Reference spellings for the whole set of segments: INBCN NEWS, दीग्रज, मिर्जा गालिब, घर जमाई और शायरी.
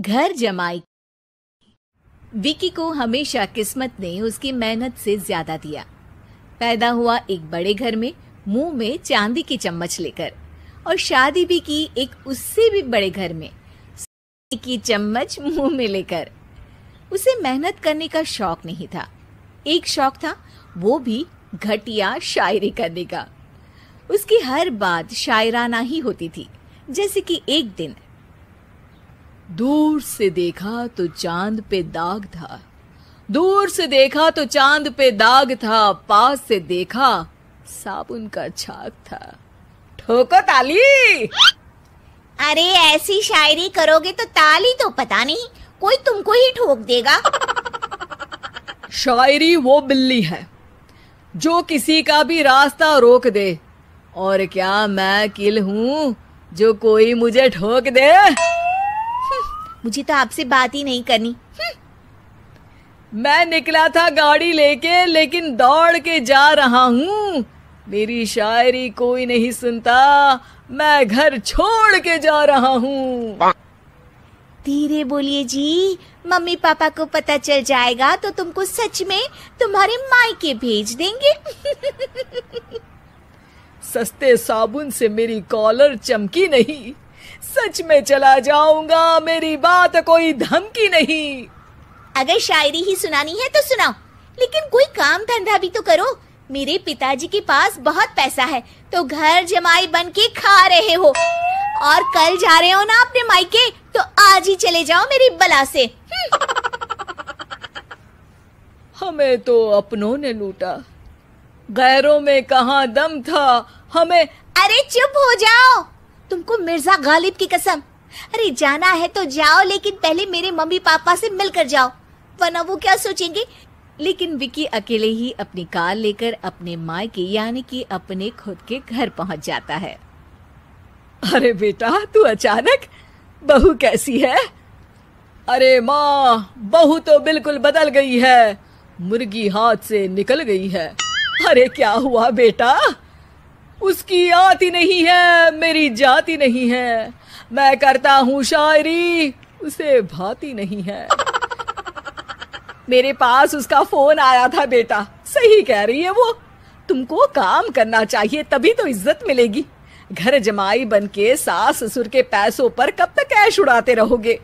घर जमाई। विकी को हमेशा किस्मत ने उसकी मेहनत से ज्यादा दिया। पैदा हुआ एक बड़े घर में, मुंह में चांदी की चम्मच लेकर, और शादी भी की एक उससे भी बड़े घर में, सोने की चम्मच मुंह में लेकर। उसे मेहनत करने का शौक नहीं था। एक शौक था, वो भी घटिया शायरी करने का। उसकी हर बात शायराना ही होती थी। जैसे कि एक दिन, दूर से देखा तो चांद पे दाग था, दूर से देखा तो चांद पे दाग था, पास से देखा साबुन का छाग था। ठोको ताली। अरे ऐसी शायरी करोगे तो ताली तो पता नहीं, कोई तुमको ही ठोक देगा। शायरी वो बिल्ली है जो किसी का भी रास्ता रोक दे, और क्या मैं किल हूँ जो कोई मुझे ठोक दे। मुझे तो आपसे बात ही नहीं करनी। मैं निकला था गाड़ी लेके, लेकिन दौड़ के जा रहा हूँ। मेरी शायरी कोई नहीं सुनता, मैं घर छोड़ के जा रहा हूँ। धीरे बोलिए जी, मम्मी पापा को पता चल जाएगा तो तुमको सच में तुम्हारे मायके भेज देंगे। सस्ते साबुन से मेरी कॉलर चमकी नहीं, सच में चला जाऊंगा, मेरी बात कोई धमकी नहीं। अगर शायरी ही सुनानी है तो सुनाओ, लेकिन कोई काम धंधा भी तो करो। मेरे पिताजी के पास बहुत पैसा है तो घर जमाई बन के खा रहे हो, और कल जा रहे हो ना अपने मायके, तो आज ही चले जाओ मेरी बला से। हमें तो अपनों ने लूटा, गैरों में कहाँ दम था हमें। अरे चुप हो जाओ, तुमको मिर्जा गालिब की कसम। अरे जाना है तो जाओ, लेकिन पहले मेरे मम्मी पापा से मिलकर जाओ, वरना वो क्या सोचेंगे। लेकिन विकी अकेले ही अपनी कार लेकर अपने मायके यानी कि अपने खुद के घर पहुंच जाता है। अरे बेटा तू अचानक, बहू कैसी है? अरे माँ, बहू तो बिल्कुल बदल गई है, मुर्गी हाथ से निकल गई है। अरे क्या हुआ बेटा? उसकी आती नहीं है, मेरी जाती नहीं है, मैं करता हूँ शायरी, उसे भाती नहीं है। मेरे पास उसका फोन आया था बेटा, सही कह रही है वो। तुमको काम करना चाहिए, तभी तो इज्जत मिलेगी। घर जमाई बनके सास ससुर के पैसों पर कब तक ऐश उड़ाते रहोगे?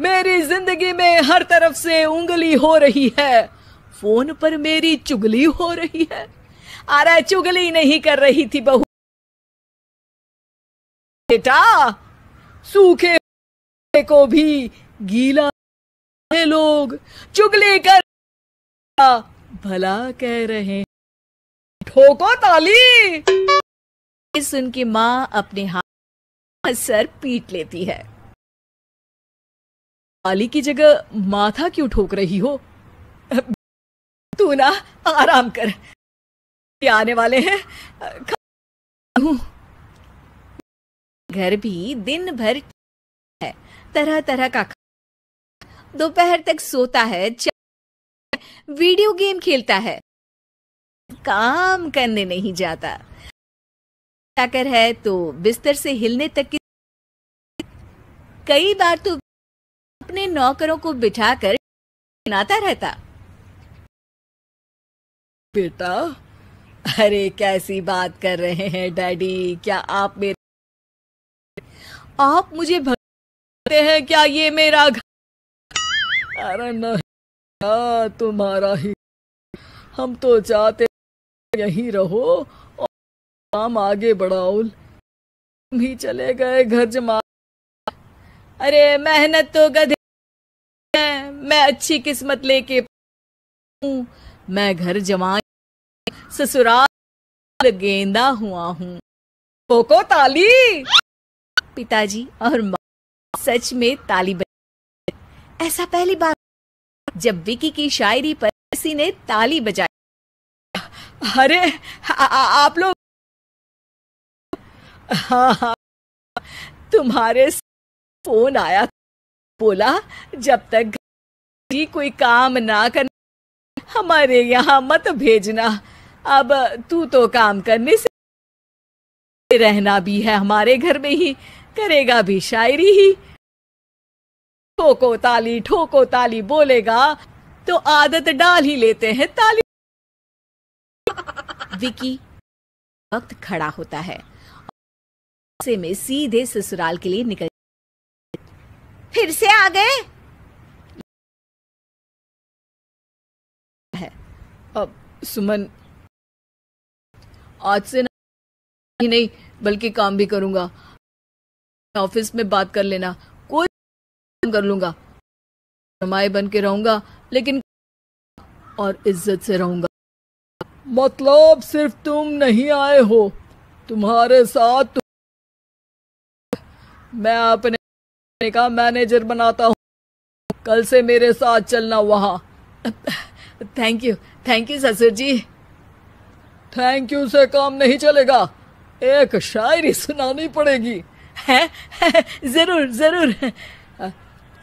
मेरी जिंदगी में हर तरफ से उंगली हो रही है, फोन पर मेरी चुगली हो रही है। अरे चुगली नहीं कर रही थी बहू बेटा, सूखे को भी गीला लोग चुगली कर भला कह रहे हैं। ठोको ताली। सुन के माँ अपने हाथ सर पीट लेती है। ताली की जगह माथा क्यों ठोक रही हो? तू ना आराम कर, आने वाले हैं। घर भी दिन भर है, तरह तरह का, दोपहर तक सोता है, वीडियो गेम खेलता है, काम करने नहीं जाता, ताकर है तो बिस्तर से हिलने तक की। कई बार तो अपने नौकरों को बिठाकर सुनाता रहता। बेटा अरे कैसी बात कर रहे हैं डैडी, क्या आप मेरे, आप मुझे भगाते हैं क्या? ये मेरा घर। अरे नहीं तुम्हारा ही, हम तो चाहते यहीं रहो और काम आगे बढ़ाओ, तुम ही चले गए घर जमाई। अरे मेहनत तो गधे हैं, मैं अच्छी किस्मत लेके हूँ, मैं घर जमाई ससुराल गेंदा हुआ हूँ। पोको ताली। पिताजी और माँ सच में ताली। ऐसा पहली बार जब विकी की शायरी पर किसी ने ताली बजाई। अरे आप लोग, हाँ, तुम्हारे फोन आया, बोला जब तक जी कोई काम ना करना हमारे यहाँ मत भेजना। अब तू तो काम करने से रहना भी है हमारे घर में ही, करेगा भी शायरी ही। ठोको ताली बोलेगा तो आदत डाल ही लेते हैं ताली। विकी वक्त खड़ा होता है से में सीधे ससुराल के लिए निकल। फिर से आ गए है। अब सुमन आज से ही नहीं बल्कि काम भी करूंगा, ऑफिस में बात कर लेना, कोई कर लूंगा, जमाई बन के रहूंगा लेकिन और इज्जत से रहूंगा। मतलब सिर्फ तुम नहीं आए हो, तुम्हारे साथ मैं अपने का मैनेजर बनाता हूँ, कल से मेरे साथ चलना वहाँ। थैंक यू ससुर जी। थैंक यू से काम नहीं चलेगा, एक शायरी सुनानी पड़ेगी। है जरूर।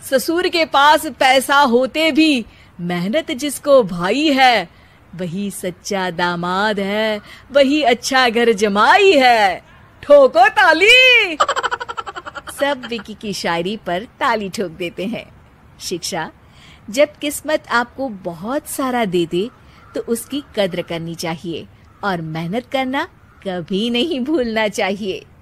ससुर के पास पैसा होते भी मेहनत जिसको भाई है वही सच्चा दामाद है, वही अच्छा घर जमाई है। ठोको ताली। सब विकी की शायरी पर ताली ठोक देते हैं। शिक्षा, जब किस्मत आपको बहुत सारा दे दे तो उसकी कद्र करनी चाहिए और मेहनत करना कभी नहीं भूलना चाहिए।